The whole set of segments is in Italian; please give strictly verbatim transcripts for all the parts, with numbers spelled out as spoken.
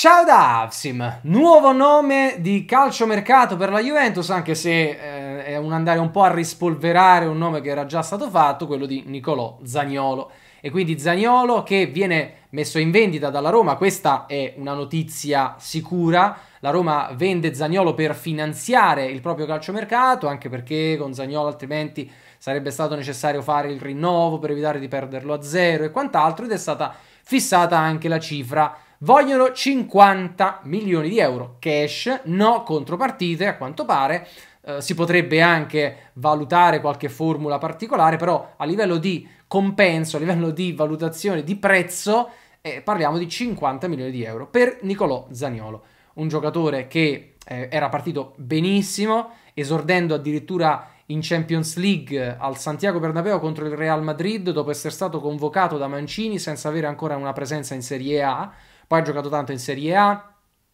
Ciao da Avsim, nuovo nome di calciomercato per la Juventus, anche se eh, è un andare un po' a rispolverare un nome che era già stato fatto, quello di Nicolò Zaniolo. E quindi Zaniolo che viene messo in vendita dalla Roma, questa è una notizia sicura. La Roma vende Zaniolo per finanziare il proprio calciomercato, anche perché con Zaniolo altrimenti sarebbe stato necessario fare il rinnovo per evitare di perderlo a zero e quant'altro, ed è stata fissata anche la cifra. Vogliono cinquanta milioni di euro cash, no contropartite a quanto pare. Eh, si potrebbe anche valutare qualche formula particolare, però a livello di compenso, a livello di valutazione di prezzo, eh, parliamo di cinquanta milioni di euro per Nicolò Zaniolo, un giocatore che eh, era partito benissimo, esordendo addirittura in Champions League al Santiago Bernabeu contro il Real Madrid, dopo essere stato convocato da Mancini senza avere ancora una presenza in Serie A. Poi ha giocato tanto in Serie A,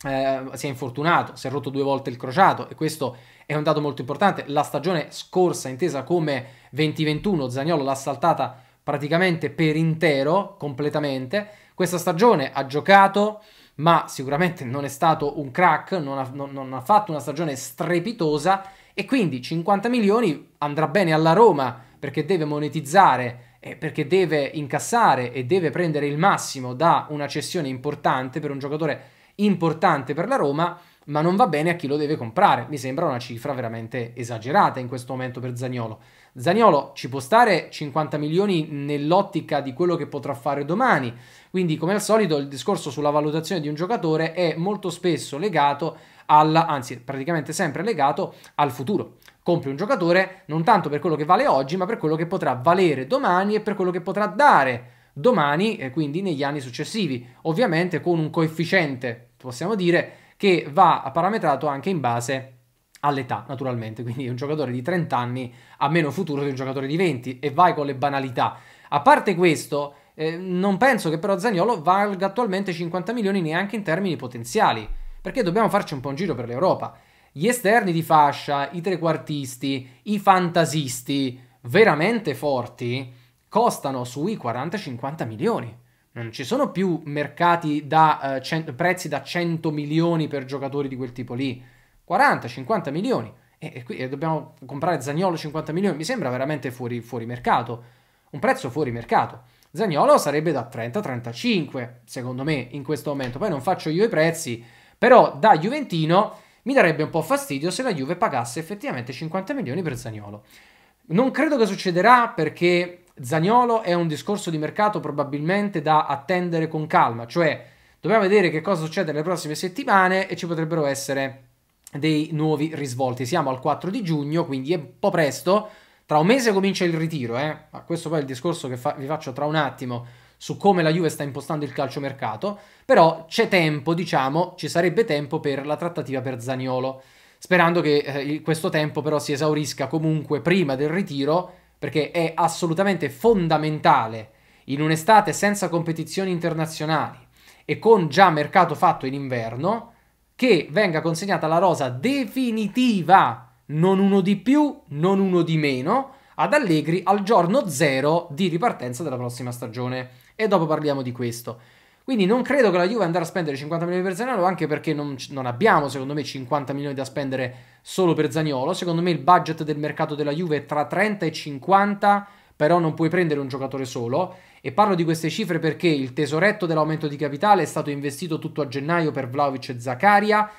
eh, si è infortunato, si è rotto due volte il crociato, e questo è un dato molto importante. La stagione scorsa, intesa come venti ventuno, Zaniolo l'ha saltata praticamente per intero, completamente. Questa stagione ha giocato, ma sicuramente non è stato un crack, non ha, non, non ha fatto una stagione strepitosa, e quindi cinquanta milioni andrà bene alla Roma, perché deve monetizzare, perché deve incassare e deve prendere il massimo da una cessione importante per un giocatore importante per la Roma, ma non va bene a chi lo deve comprare. Mi sembra una cifra veramente esagerata in questo momento per Zaniolo. Zaniolo ci può stare cinquanta milioni nell'ottica di quello che potrà fare domani, quindi come al solito il discorso sulla valutazione di un giocatore è molto spesso legato alla, anzi praticamente sempre legato al futuro. Compri un giocatore non tanto per quello che vale oggi, ma per quello che potrà valere domani e per quello che potrà dare domani, e quindi negli anni successivi, ovviamente con un coefficiente, possiamo dire, che va parametrato anche in base all'età, naturalmente. Quindi un giocatore di trenta anni ha meno futuro di un giocatore di venti, e vai con le banalità. A parte questo, eh, non penso che però Zaniolo valga attualmente cinquanta milioni neanche in termini potenziali, perché dobbiamo farci un po' un giro per l'Europa. Gli esterni di fascia, i trequartisti, i fantasisti veramente forti costano sui quaranta cinquanta milioni. Non ci sono più mercati da eh, prezzi da cento milioni per giocatori di quel tipo lì. quaranta cinquanta milioni. E, e qui e dobbiamo comprare Zaniolo cinquanta milioni. Mi sembra veramente fuori, fuori mercato. Un prezzo fuori mercato. Zaniolo sarebbe da trenta trentacinque, secondo me, in questo momento. Poi non faccio io i prezzi, però da juventino mi darebbe un po' fastidio se la Juve pagasse effettivamente cinquanta milioni per Zaniolo. Non credo che succederà, perché Zaniolo è un discorso di mercato probabilmente da attendere con calma, cioè dobbiamo vedere che cosa succede nelle prossime settimane e ci potrebbero essere dei nuovi risvolti. Siamo al quattro di giugno, quindi è un po' presto, tra un mese comincia il ritiro, eh? Ma questo poi è il discorso che fa- vi faccio tra un attimo su come la Juve sta impostando il calciomercato. Però c'è tempo, diciamo, ci sarebbe tempo per la trattativa per Zaniolo, sperando che eh, questo tempo però si esaurisca comunque prima del ritiro, perché è assolutamente fondamentale in un'estate senza competizioni internazionali e con già mercato fatto in inverno che venga consegnata la rosa definitiva, non uno di più, non uno di meno, ad Allegri al giorno zero di ripartenza della prossima stagione. E dopo parliamo di questo. Quindi non credo che la Juve andrà a spendere cinquanta milioni per Zaniolo, anche perché non, non abbiamo, secondo me, cinquanta milioni da spendere solo per Zaniolo. Secondo me il budget del mercato della Juve è tra trenta e cinquanta, però non puoi prendere un giocatore solo. E parlo di queste cifre perché il tesoretto dell'aumento di capitale è stato investito tutto a gennaio per Vlahovic e Zakaria,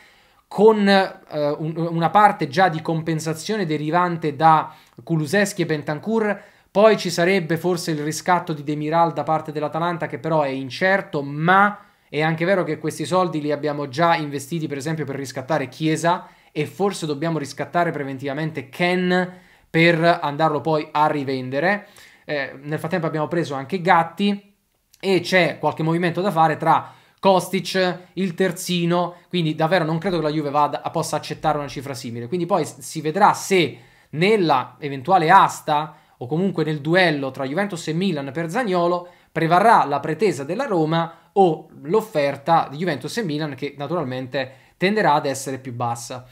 con eh, un, una parte già di compensazione derivante da Kulusevski e Bentancur. Poi ci sarebbe forse il riscatto di Demiral da parte dell'Atalanta, che però è incerto, ma è anche vero che questi soldi li abbiamo già investiti per esempio per riscattare Chiesa, e forse dobbiamo riscattare preventivamente Ken per andarlo poi a rivendere. Eh, nel frattempo abbiamo preso anche Gatti, e c'è qualche movimento da fare tra Kostic, il terzino, quindi davvero non credo che la Juve vada, possa accettare una cifra simile. Quindi poi si vedrà se nella eventuale asta, o comunque nel duello tra Juventus e Milan per Zaniolo, prevarrà la pretesa della Roma o l'offerta di Juventus e Milan, che naturalmente tenderà ad essere più bassa.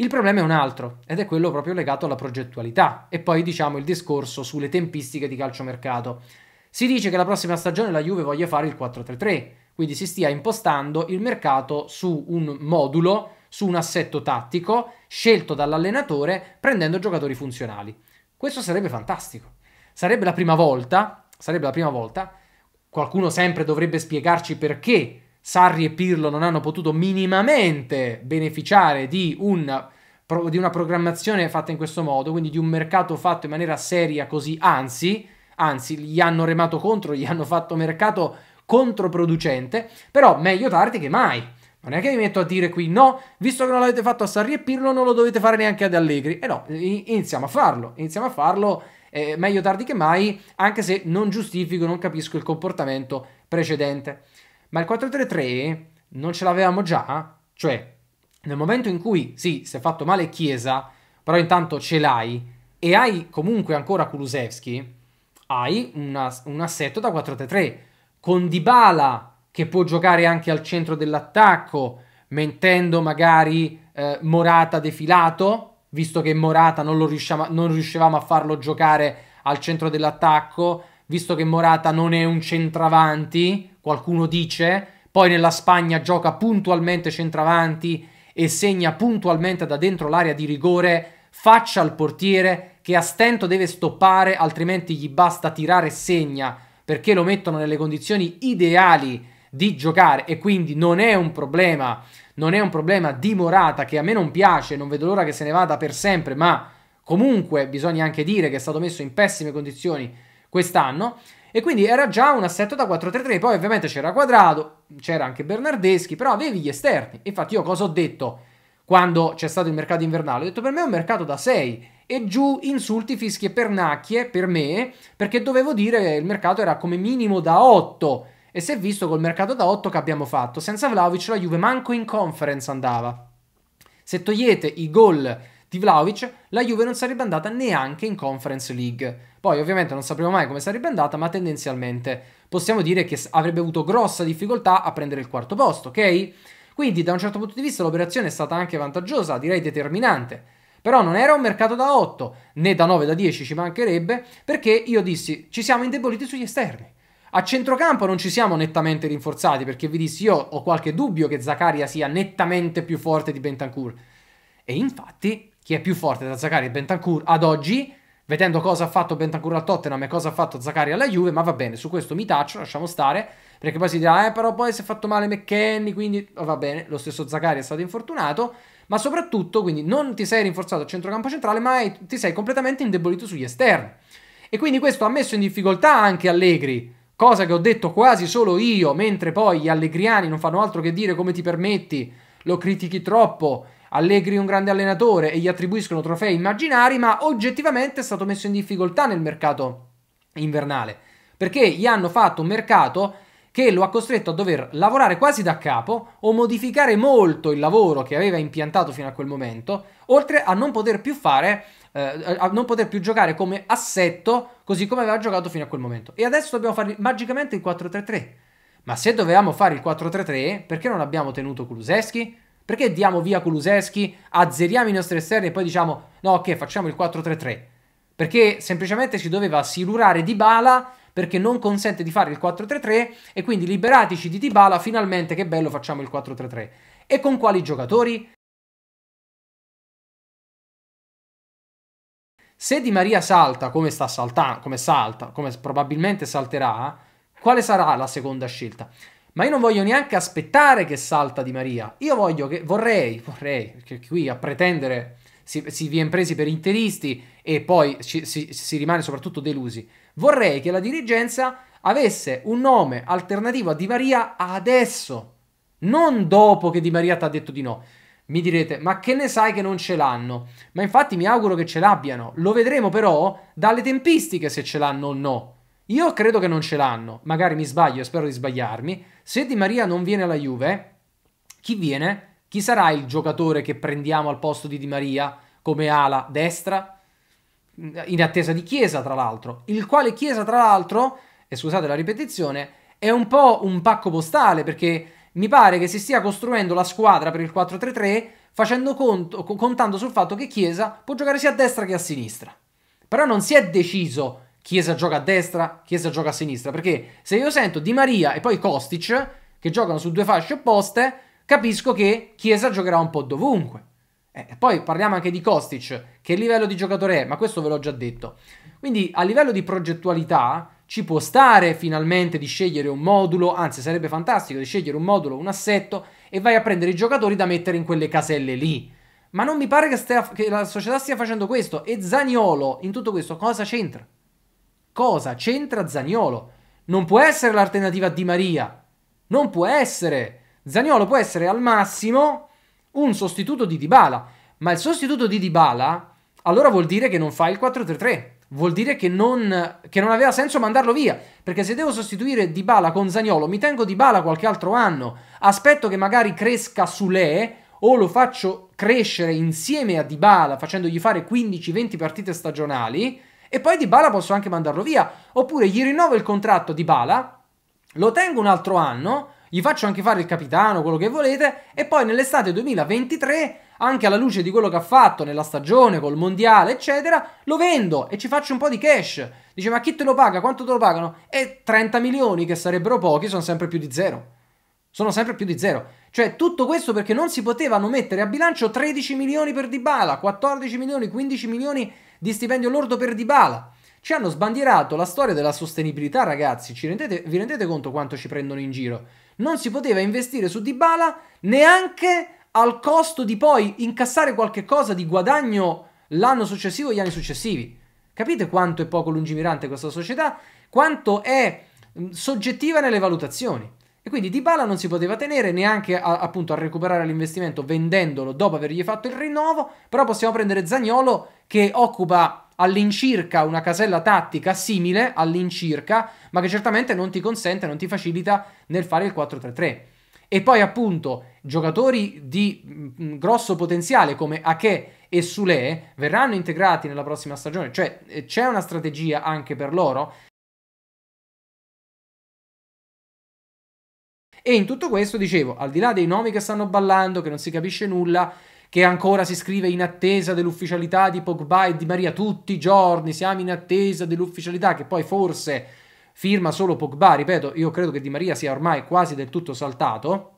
Il problema è un altro, ed è quello proprio legato alla progettualità e poi, diciamo, il discorso sulle tempistiche di calciomercato. Si dice che la prossima stagione la Juve voglia fare il quattro tre tre, quindi si stia impostando il mercato su un modulo, su un assetto tattico scelto dall'allenatore prendendo giocatori funzionali. Questo sarebbe fantastico. Sarebbe la prima volta, sarebbe la prima volta, qualcuno sempre dovrebbe spiegarci perché Sarri e Pirlo non hanno potuto minimamente beneficiare di un... di una programmazione fatta in questo modo, quindi di un mercato fatto in maniera seria così, anzi, anzi gli hanno remato contro, gli hanno fatto mercato controproducente, però meglio tardi che mai. Non è che mi metto a dire qui no, visto che non l'avete fatto a Sarri e Pirlo non lo dovete fare neanche ad Allegri, e eh no, iniziamo a farlo, iniziamo a farlo eh, meglio tardi che mai, anche se non giustifico, non capisco il comportamento precedente. Ma il quattro tre tre non ce l'avevamo già? Cioè, nel momento in cui, sì, si è fatto male Chiesa, però intanto ce l'hai e hai comunque ancora Kulusevski, hai una, un assetto da quattro tre tre, con Dybala che può giocare anche al centro dell'attacco, mettendo magari eh, Morata defilato, visto che Morata non, lo riusciamo, non riuscivamo a farlo giocare al centro dell'attacco, visto che Morata non è un centravanti, qualcuno dice, poi nella Spagna gioca puntualmente centravanti, e segna puntualmente da dentro l'area di rigore, faccia al portiere che a stento deve stoppare, altrimenti gli basta tirare e segna, perché lo mettono nelle condizioni ideali di giocare, e quindi non è un problema, non è un problema di Morata, che a me non piace, non vedo l'ora che se ne vada per sempre, ma comunque bisogna anche dire che è stato messo in pessime condizioni quest'anno, e quindi era già un assetto da quattro tre tre, poi ovviamente c'era Quadrado, c'era anche Bernardeschi, però avevi gli esterni. Infatti io cosa ho detto quando c'è stato il mercato invernale? Ho detto per me è un mercato da sei e giù, insulti, fischi e pernacchie per me, perché dovevo dire che il mercato era come minimo da otto, e si è visto col mercato da otto che abbiamo fatto. Senza Vlahovic la Juve manco in Conference andava. Se togliete i gol di Vlahovic la Juve non sarebbe andata neanche in Conference League. Poi ovviamente non sapremo mai come sarebbe andata, ma tendenzialmente possiamo dire che avrebbe avuto grossa difficoltà a prendere il quarto posto, ok? Quindi da un certo punto di vista l'operazione è stata anche vantaggiosa, direi determinante, però non era un mercato da otto né da nove, da dieci ci mancherebbe, perché io dissi ci siamo indeboliti sugli esterni. A centrocampo non ci siamo nettamente rinforzati, perché vi dissi io ho qualche dubbio che Zakaria sia nettamente più forte di Bentancur, e infatti chi è più forte tra Zakaria e Bentancur ad oggi, vedendo cosa ha fatto Bentancur al Tottenham e cosa ha fatto Zakaria alla Juve, ma va bene, su questo mi taccio, lasciamo stare, perché poi si dirà, eh però poi si è fatto male McKennie, quindi va bene, lo stesso Zakaria è stato infortunato, ma soprattutto, quindi non ti sei rinforzato a centrocampo centrale, ma hai, ti sei completamente indebolito sugli esterni, e quindi questo ha messo in difficoltà anche Allegri, cosa che ho detto quasi solo io, mentre poi gli allegriani non fanno altro che dire come ti permetti, lo critichi troppo, Allegri è un grande allenatore e gli attribuiscono trofei immaginari, ma oggettivamente è stato messo in difficoltà nel mercato invernale, perché gli hanno fatto un mercato che lo ha costretto a dover lavorare quasi da capo o modificare molto il lavoro che aveva impiantato fino a quel momento, oltre a non poter più fare, eh, a non poter più giocare come assetto così come aveva giocato fino a quel momento. E adesso dobbiamo fare magicamente il quattro tre tre. Ma se dovevamo fare il quattro tre tre, perché non abbiamo tenuto Kulusevski? Perché diamo via Kulusevski, azzeriamo i nostri esterni e poi diciamo no, ok, facciamo il quattro tre tre? Perché semplicemente si doveva silurare Dybala, perché non consente di fare il quattro tre tre, e quindi liberatici di Dybala, finalmente che bello, facciamo il quattro tre tre. E con quali giocatori? Se Di Maria salta, come sta saltando, come salta, come probabilmente salterà, quale sarà la seconda scelta? Ma io non voglio neanche aspettare che salta Di Maria. Io voglio che, vorrei, vorrei, perché qui a pretendere si, si viene presi per interisti e poi ci, si, si rimane soprattutto delusi. Vorrei che la dirigenza avesse un nome alternativo a Di Maria adesso, non dopo che Di Maria ti ha detto di no. Mi direte, ma che ne sai che non ce l'hanno? Ma infatti mi auguro che ce l'abbiano. Lo vedremo però dalle tempistiche se ce l'hanno o no. Io credo che non ce l'hanno, magari mi sbaglio e spero di sbagliarmi. Se Di Maria non viene alla Juve, chi viene? Chi sarà il giocatore che prendiamo al posto di Di Maria come ala destra? In attesa di Chiesa, tra l'altro. Il quale Chiesa, tra l'altro, e scusate la ripetizione, è un po' un pacco postale, perché mi pare che si stia costruendo la squadra per il quattro tre tre facendo conto, contando sul fatto che Chiesa può giocare sia a destra che a sinistra. Però non si è deciso Chiesa gioca a destra, Chiesa gioca a sinistra, perché se io sento Di Maria e poi Kostic che giocano su due fasce opposte, capisco che Chiesa giocherà un po' dovunque. Eh, poi parliamo anche di Kostic, che livello di giocatore è, ma questo ve l'ho già detto. Quindi a livello di progettualità ci può stare finalmente di scegliere un modulo, anzi sarebbe fantastico di scegliere un modulo, un assetto, e vai a prendere i giocatori da mettere in quelle caselle lì. Ma non mi pare che, stia, che la società stia facendo questo. E Zaniolo in tutto questo cosa c'entra? Cosa c'entra Zaniolo? Non può essere l'alternativa a Di Maria. Non può essere. Zaniolo può essere al massimo un sostituto di Dybala. Ma il sostituto di Dybala allora vuol dire che non fa il quattro tre tre. Vuol dire che non, che non aveva senso mandarlo via, perché se devo sostituire Dybala con Zaniolo, mi tengo Dybala qualche altro anno, aspetto che magari cresca Sulé, o lo faccio crescere insieme a Dybala facendogli fare quindici venti partite stagionali, e poi Dybala posso anche mandarlo via, oppure gli rinnovo il contratto a Dybala, lo tengo un altro anno, gli faccio anche fare il capitano, quello che volete, e poi nell'estate duemilaventitré, anche alla luce di quello che ha fatto nella stagione, col mondiale, eccetera, lo vendo e ci faccio un po' di cash. Dice, ma chi te lo paga? Quanto te lo pagano? E trenta milioni, che sarebbero pochi, sono sempre più di zero. Sono sempre più di zero. Cioè, tutto questo perché non si potevano mettere a bilancio tredici milioni per Dybala, quattordici milioni, quindici milioni di stipendio lordo per Dybala. Ci hanno sbandierato la storia della sostenibilità, ragazzi. Ci rendete, vi rendete conto quanto ci prendono in giro? Non si poteva investire su Dybala neanche al costo di poi incassare qualche cosa di guadagno l'anno successivo e gli anni successivi. Capite quanto è poco lungimirante questa società? Quanto è soggettiva nelle valutazioni. E quindi Dybala non si poteva tenere neanche a, appunto a recuperare l'investimento vendendolo dopo avergli fatto il rinnovo, però possiamo prendere Zaniolo che occupa all'incirca una casella tattica simile, all'incirca, ma che certamente non ti consente, non ti facilita nel fare il quattro tre tre. E poi appunto giocatori di grosso potenziale come Aké e Sulé verranno integrati nella prossima stagione, cioè c'è una strategia anche per loro. E in tutto questo, dicevo, al di là dei nomi che stanno ballando, che non si capisce nulla, che ancora si scrive in attesa dell'ufficialità di Pogba e Di Maria tutti i giorni, siamo in attesa dell'ufficialità, che poi forse firma solo Pogba, ripeto, io credo che Di Maria sia ormai quasi del tutto saltato,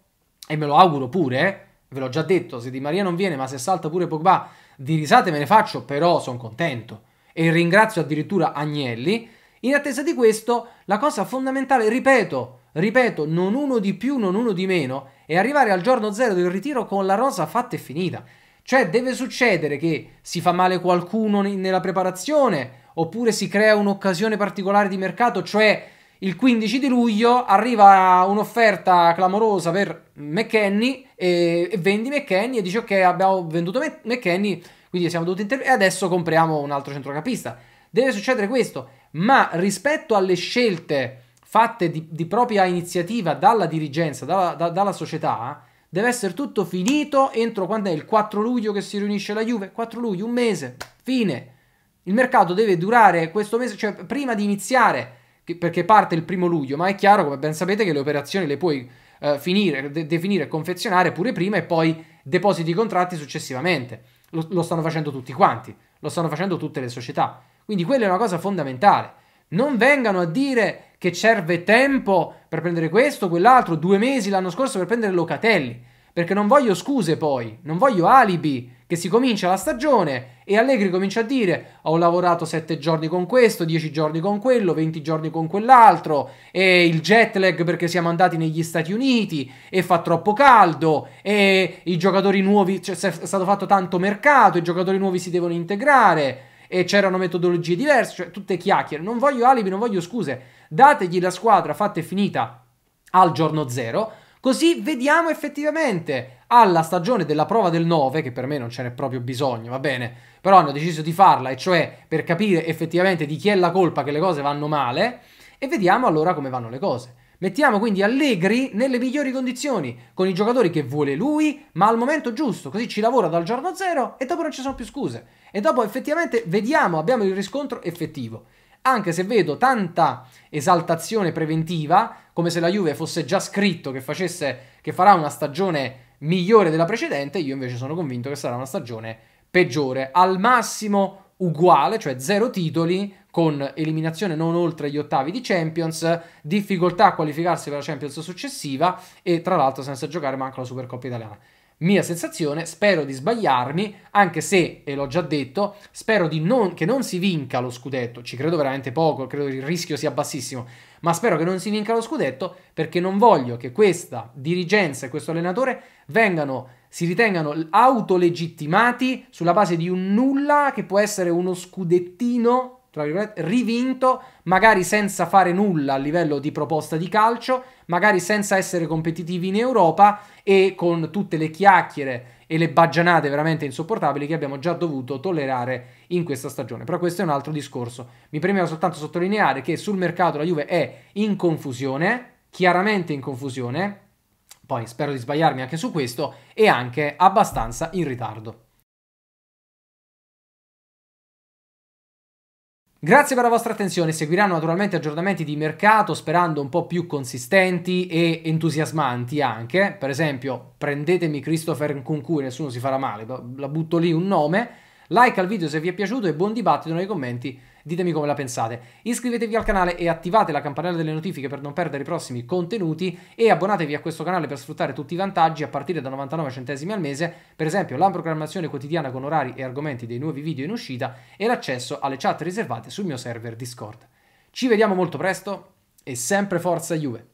e me lo auguro pure, ve l'ho già detto, se Di Maria non viene, ma se salta pure Pogba, di risate me ne faccio, però sono contento, e ringrazio addirittura Agnelli. In attesa di questo, la cosa fondamentale, ripeto, ripeto, non uno di più, non uno di meno, è arrivare al giorno zero del ritiro con la rosa fatta e finita. Cioè deve succedere che si fa male qualcuno nella preparazione, oppure si crea un'occasione particolare di mercato, cioè il quindici di luglio arriva un'offerta clamorosa per McKennie e vendi McKennie e dici ok, abbiamo venduto McKennie, quindi siamo dovuti intervenire e adesso compriamo un altro centrocampista. Deve succedere questo, ma rispetto alle scelte fatte di, di propria iniziativa dalla dirigenza, dalla, da, dalla società, deve essere tutto finito entro quando è il quattro luglio che si riunisce la Juve, quattro luglio, un mese, fine. Il mercato deve durare questo mese, cioè prima di iniziare, perché parte il primo luglio, ma è chiaro, come ben sapete, che le operazioni le puoi eh, finire, de definire e confezionare pure prima e poi depositi i contratti successivamente. Lo, lo stanno facendo tutti quanti, lo stanno facendo tutte le società. Quindi quella è una cosa fondamentale. Non vengano a dire che serve tempo per prendere questo, quell'altro, due mesi l'anno scorso per prendere Locatelli, perché non voglio scuse poi, non voglio alibi, che si comincia la stagione e Allegri comincia a dire ho lavorato sette giorni con questo, dieci giorni con quello, venti giorni con quell'altro, e il jet lag perché siamo andati negli Stati Uniti e fa troppo caldo, e i giocatori nuovi, cioè, è stato fatto tanto mercato, i giocatori nuovi si devono integrare e c'erano metodologie diverse, cioè tutte chiacchiere. Non voglio alibi, non voglio scuse, dategli la squadra fatta e finita al giorno zero, così vediamo effettivamente alla stagione della prova del nove, che per me non ce n'è proprio bisogno, va bene, però hanno deciso di farla, e cioè per capire effettivamente di chi è la colpa che le cose vanno male, e vediamo allora come vanno le cose. Mettiamo quindi Allegri nelle migliori condizioni, con i giocatori che vuole lui, ma al momento giusto, così ci lavora dal giorno zero e dopo non ci sono più scuse, e dopo effettivamente vediamo, abbiamo il riscontro effettivo. Anche se vedo tanta esaltazione preventiva, come se la Juve fosse già scritto che, facesse, che farà una stagione migliore della precedente, io invece sono convinto che sarà una stagione peggiore, al massimo uguale, cioè zero titoli, con eliminazione non oltre gli ottavi di Champions, difficoltà a qualificarsi per la Champions successiva e tra l'altro senza giocare manca la Supercoppa italiana. Mia sensazione, spero di sbagliarmi, anche se, e l'ho già detto, spero di non, che non si vinca lo scudetto, ci credo veramente poco, credo che il rischio sia bassissimo, ma spero che non si vinca lo scudetto perché non voglio che questa dirigenza e questo allenatore vengano, si ritengano autolegittimati sulla base di un nulla che può essere uno scudettino, tra virgolette, rivinto, magari senza fare nulla a livello di proposta di calcio, magari senza essere competitivi in Europa e con tutte le chiacchiere e le baggianate veramente insopportabili che abbiamo già dovuto tollerare in questa stagione. Però questo è un altro discorso. Mi premeva soltanto sottolineare che sul mercato la Juve è in confusione, chiaramente in confusione, poi spero di sbagliarmi anche su questo, e anche abbastanza in ritardo. Grazie per la vostra attenzione, seguiranno naturalmente aggiornamenti di mercato sperando un po' più consistenti e entusiasmanti anche, per esempio prendetemi Christopher Nkunku e nessuno si farà male, la butto lì un nome, like al video se vi è piaciuto e buon dibattito nei commenti, ditemi come la pensate, iscrivetevi al canale e attivate la campanella delle notifiche per non perdere i prossimi contenuti e abbonatevi a questo canale per sfruttare tutti i vantaggi a partire da novantanove centesimi al mese, per esempio la programmazione quotidiana con orari e argomenti dei nuovi video in uscita e l'accesso alle chat riservate sul mio server Discord. Ci vediamo molto presto e sempre forza Juve!